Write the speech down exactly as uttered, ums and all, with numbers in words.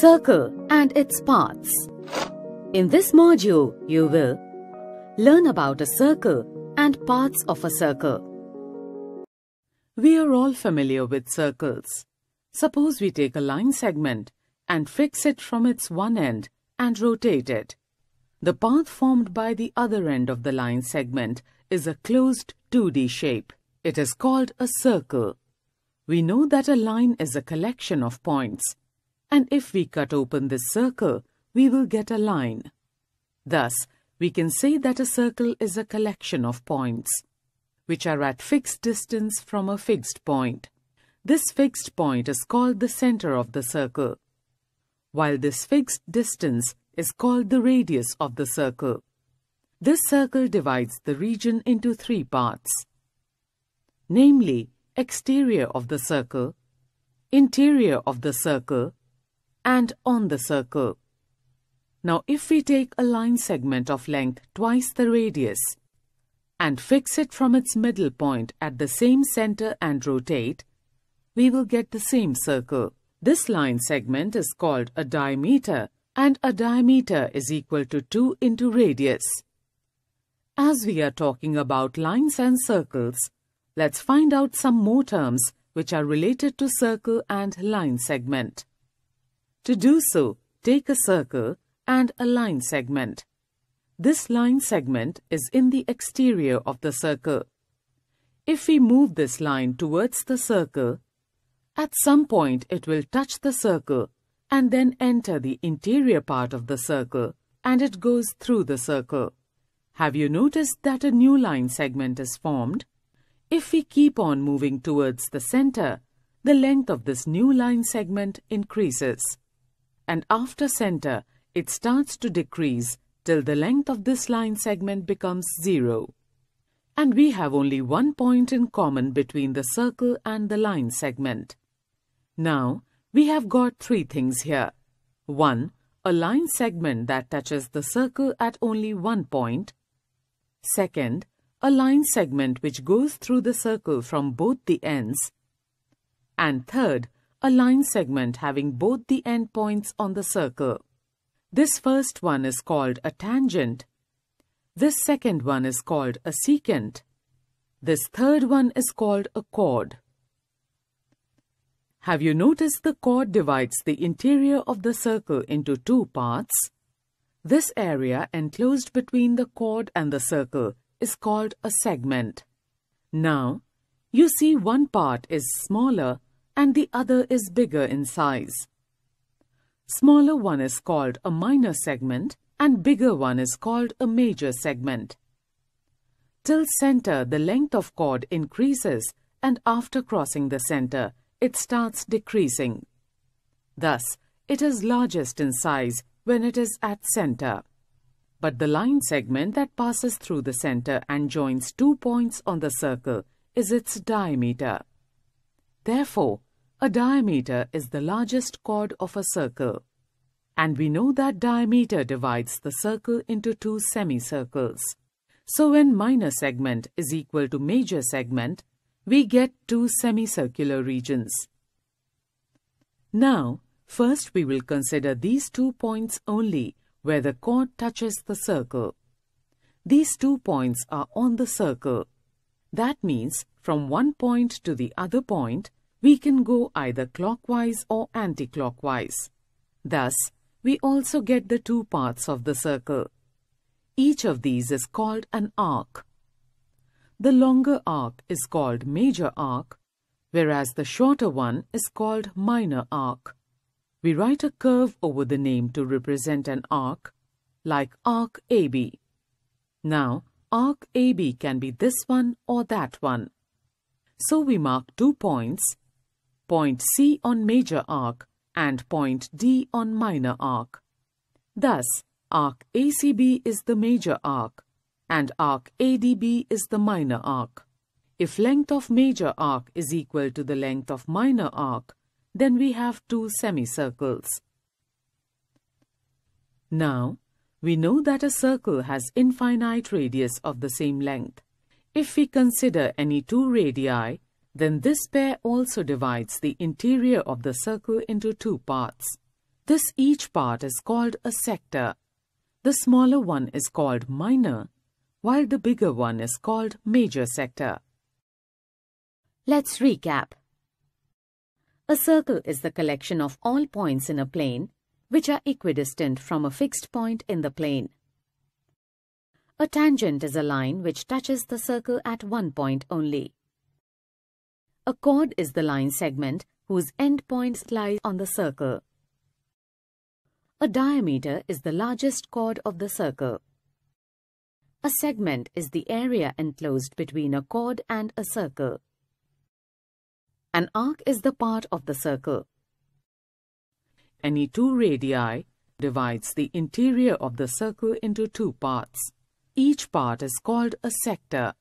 circle and its parts. In this module, you will learn about a circle and parts of a circle. We are all familiar with circles. Suppose we take a line segment and fix it from its one end and rotate it. The path formed by the other end of the line segment is a closed two D shape. It is called a circle. We know that a line is a collection of points, and if we cut open this circle, we will get a line. Thus, we can say that a circle is a collection of points, which are at fixed distance from a fixed point. This fixed point is called the center of the circle, while this fixed distance is called the radius of the circle. This circle divides the region into three parts, namely exterior of the circle, interior of the circle, and on the circle. Now, if we take a line segment of length twice the radius and fix it from its middle point at the same center and rotate, we will get the same circle. This line segment is called a diameter, and a diameter is equal to two into radius. As we are talking about lines and circles, let's find out some more terms which are related to circle and line segment. To do so, take a circle and a line segment. This line segment is in the exterior of the circle. If we move this line towards the circle, at some point it will touch the circle and then enter the interior part of the circle, and it goes through the circle. Have you noticed that a new line segment is formed? If we keep on moving towards the center, the length of this new line segment increases, and after center, it starts to decrease till the length of this line segment becomes zero. And we have only one point in common between the circle and the line segment. Now, we have got three things here. one. A line segment that touches the circle at only one point. Second, a line segment which goes through the circle from both the ends. And third, a line segment having both the endpoints on the circle. This first one is called a tangent. This second one is called a secant. This third one is called a chord. Have you noticed the chord divides the interior of the circle into two parts? This area enclosed between the chord and the circle is called a segment. Now, you see one part is smaller and the other is bigger in size. Smaller one is called a minor segment and bigger one is called a major segment. Till center, the length of chord increases, and after crossing the center, it starts decreasing. Thus, it is largest in size when it is at center. But the line segment that passes through the center and joins two points on the circle is its diameter. Therefore, a diameter is the largest chord of a circle, and we know that diameter divides the circle into two semicircles. So when minor segment is equal to major segment, we get two semicircular regions. Now, first we will consider these two points only where the chord touches the circle. These two points are on the circle. That means from one point to the other point, we can go either clockwise or anti-clockwise. Thus, we also get the two parts of the circle. Each of these is called an arc. The longer arc is called major arc, whereas the shorter one is called minor arc. We write a curve over the name to represent an arc, like arc A B. Now, arc A B can be this one or that one. So we mark two points, point C on major arc and point D on minor arc. Thus, arc A C B is the major arc and arc A D B is the minor arc. If length of major arc is equal to the length of minor arc, then we have two semicircles. Now, we know that a circle has infinite radius of the same length. If we consider any two radii, then this pair also divides the interior of the circle into two parts. This each part is called a sector. The smaller one is called minor, while the bigger one is called major sector. Let's recap. A circle is the collection of all points in a plane which are equidistant from a fixed point in the plane. A tangent is a line which touches the circle at one point only. A chord is the line segment whose endpoints lie on the circle. A diameter is the largest chord of the circle. A segment is the area enclosed between a chord and a circle. An arc is the part of the circle. Any two radii divides the interior of the circle into two parts. Each part is called a sector.